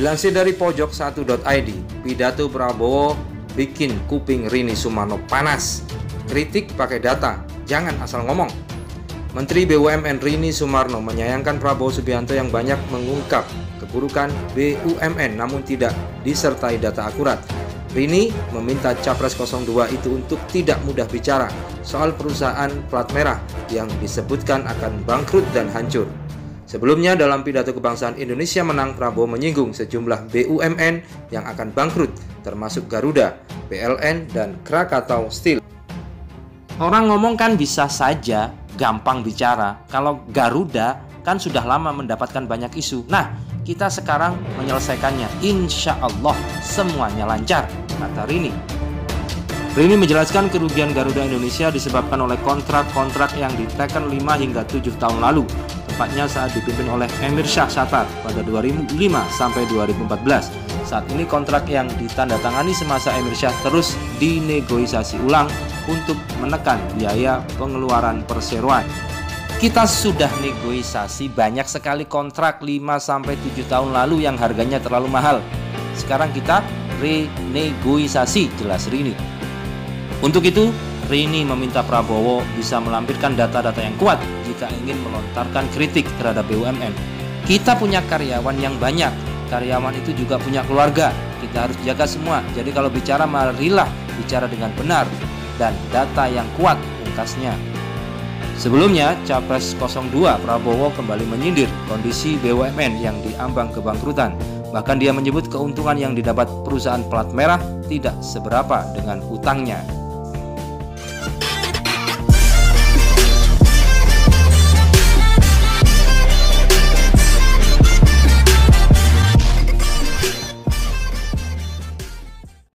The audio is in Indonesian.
Dilansir dari pojok 1.id, pidato Prabowo bikin kuping Rini Sumarno panas. Kritik pakai data, jangan asal ngomong. Menteri BUMN Rini Sumarno menyayangkan Prabowo Subianto yang banyak mengungkap keburukan BUMN namun tidak disertai data akurat. Rini meminta Capres 02 itu untuk tidak mudah bicara soal perusahaan plat merah yang disebutkan akan bangkrut dan hancur. Sebelumnya dalam pidato kebangsaan Indonesia Menang, Prabowo menyinggung sejumlah BUMN yang akan bangkrut termasuk Garuda, PLN, dan Krakatau Steel. Orang ngomong kan bisa saja, gampang bicara. Kalau Garuda kan sudah lama mendapatkan banyak isu. Nah, kita sekarang menyelesaikannya. Insya Allah semuanya lancar, kata Rini. Rini menjelaskan kerugian Garuda Indonesia disebabkan oleh kontrak-kontrak yang diteken 5 hingga 7 tahun lalu. Tepatnya saat dipimpin oleh Emirsyah Satar pada 2005 sampai 2014. Saat ini kontrak yang ditandatangani semasa Emirsyah terus dinegosiasi ulang untuk menekan biaya pengeluaran perseroan. Kita sudah negosiasi banyak sekali kontrak 5 sampai 7 tahun lalu yang harganya terlalu mahal. Sekarang kita renegosiasi, jelas Rini. Untuk itu, Rini meminta Prabowo bisa melampirkan data-data yang kuat jika ingin melontarkan kritik terhadap BUMN. Kita punya karyawan yang banyak, karyawan itu juga punya keluarga. Kita harus jaga semua, jadi kalau bicara marilah bicara dengan benar dan data yang kuat, pungkasnya. Sebelumnya, Capres 02 Prabowo kembali menyindir kondisi BUMN yang diambang kebangkrutan. Bahkan dia menyebut keuntungan yang didapat perusahaan plat merah tidak seberapa dengan utangnya.